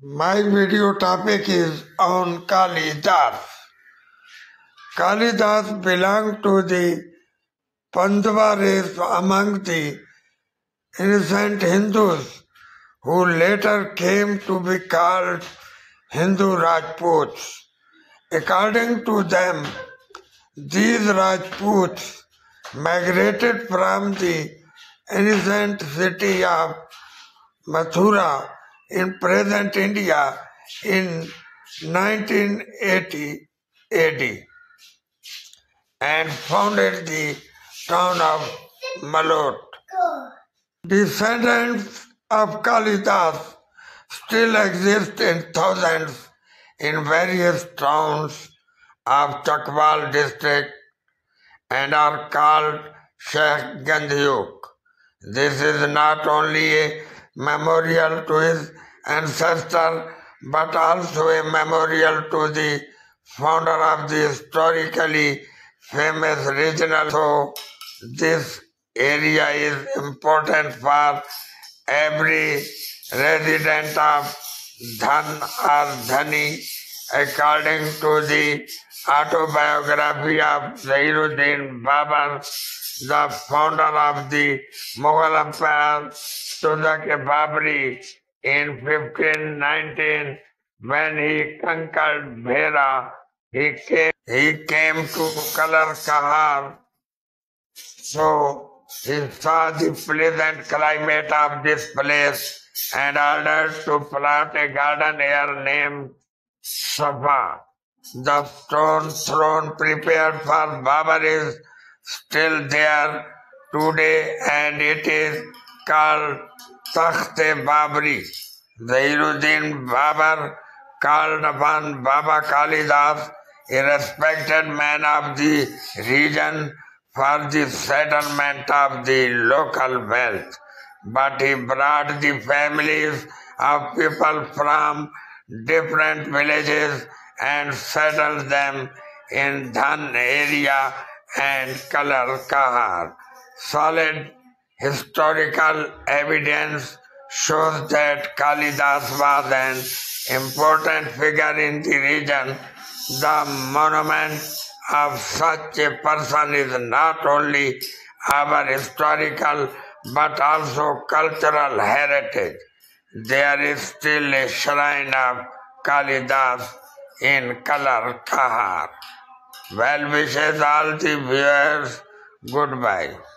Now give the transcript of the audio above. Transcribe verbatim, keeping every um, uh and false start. My video topic is on Kalidas. Kalidas belonged to the Pandava race among the innocent Hindus who later came to be called Hindu Rajputs. According to them, these Rajputs migrated from the ancient city of Mathura in present India in nineteen eighty A D and founded the town of Malot. Descendants of Kalidas still exist in thousands in various towns of Chakwal district and are called Sheikh Gandhiuk. This is not only a memorial to his ancestor, but also a memorial to the founder of the historically famous regional. So this area is important for every resident of Dhan or Dhani, according to the autobiography of Zahiruddin Babur, the founder of the Mughal Empire, Tuzuk-e-Babri, in fifteen nineteen, when he conquered Bera, he came, he came to Kalar Kahar. So he saw the pleasant climate of this place and ordered to plant a garden here named Shabha. The stone throne prepared for Babur is still there today, and it is called Takhte Babri. Zahiruddin Babur called upon Baba Kalidas, a respected man of the region, for the settlement of the local wealth, but he brought the families of people from different villages and settled them in Dhan area and Kalar Kahar. Solid historical evidence shows that Kalidas was an important figure in the region. The monument of such a person is not only our historical but also cultural heritage. There is still a shrine of Kalidas in Kalar Kahar. Well wishes all the viewers. Goodbye.